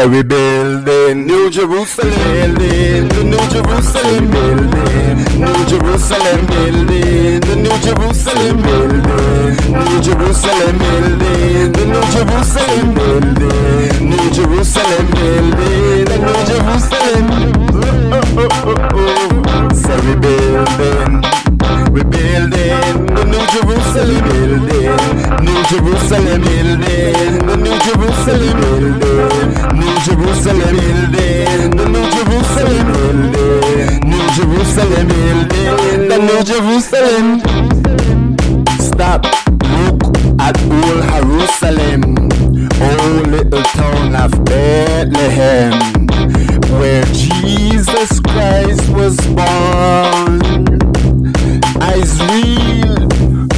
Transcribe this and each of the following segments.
So we building New Jerusalem, the New Jerusalem building, New Jerusalem building, the New Jerusalem building, New Jerusalem building, the New Jerusalem building, New Jerusalem building, the New Jerusalem. So we building. We're building the New Jerusalem building, New Jerusalem building, the New Jerusalem building, New Jerusalem building, the New Jerusalem building, New Jerusalem building, the New Jerusalem. Stop, look at old Jerusalem, old little town of Bethlehem, where Jesus Christ was born. Israel,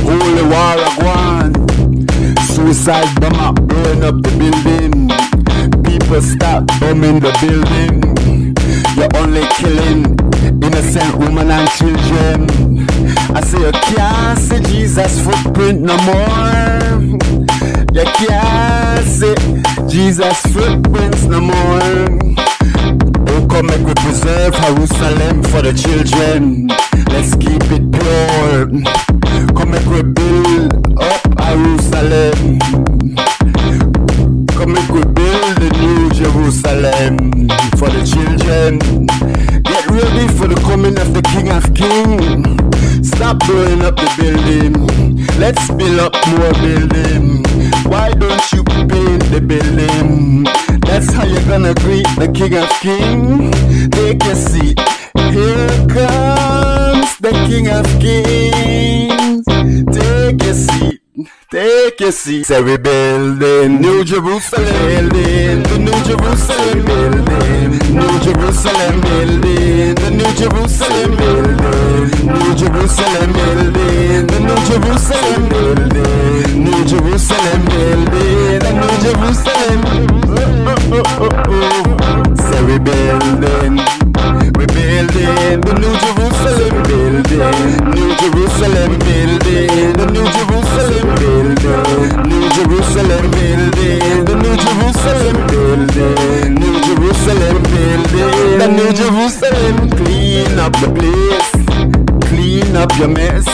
holy war agwan. Suicide bomber blowing up the building. People start bombing the building. You're only killing innocent women and children. I say you can't see Jesus' footprint no more. You can't see Jesus' footprints no more. Oh, come make we preserve Jerusalem for the children. Let's keep it pure. Come make we build up Jerusalem. Come make we build the New Jerusalem for the children. Get ready for the coming of the King of Kings. Stop blowing up the building. Let's build up more building. Why don't you paint the building? That's how you're gonna greet the King of Kings. Take a seat. Here comes the King of Kings. Take a seat. Take a seat. So we building New Jerusalem, the New Jerusalem building, New Jerusalem building, the New Jerusalem building, New Jerusalem building, the New Jerusalem building, New Jerusalem building, the New Jerusalem. So we building. We're building the New Jerusalem building, New Jerusalem building, the New Jerusalem building, New Jerusalem building, the New Jerusalem building, New Jerusalem building, the New Jerusalem. Clean up the place, clean up your mess.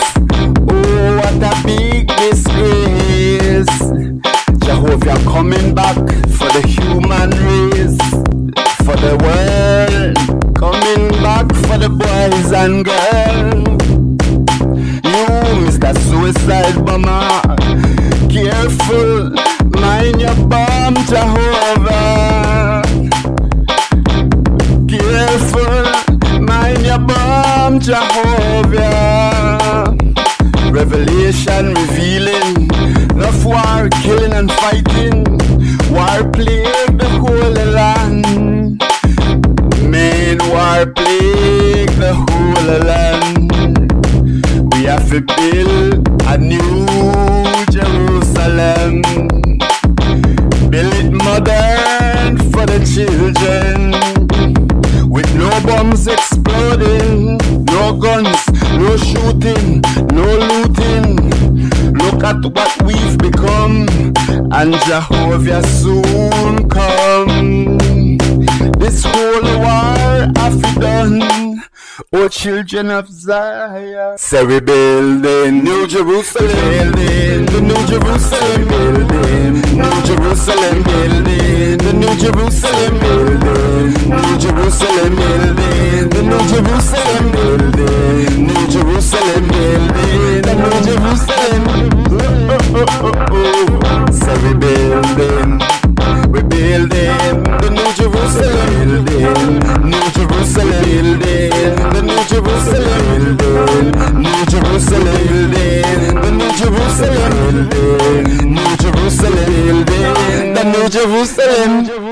Oh, what a big disgrace. Jehovah coming back for the human race, for the world. Coming back for the boys and girls. You, Mr. Suicide Bomber, careful, mind your bomb, Jehovah. Careful, mind your bomb, Jehovah. Revelation revealing, love war, killing and fighting. War plague the whole land. Men war plague the whole land. We have to build a New Jerusalem. Build it modern for the children, with no bombs exploding, no guns, no shooting, no looting. Look at what we've become, and Jehovah soon come. This whole war have we done, oh children of Zion. So we building New Jerusalem, the New Jerusalem building, New Jerusalem building, the New Jerusalem building, New Jerusalem building, the New Jerusalem building, New Jerusalem building, the New Jerusalem. So we building. We're building the New Jerusalem building, New Jerusalem building, the New Jerusalem building, New Jerusalem building, the New Jerusalem building, New Jerusalem building, the New Jerusalem.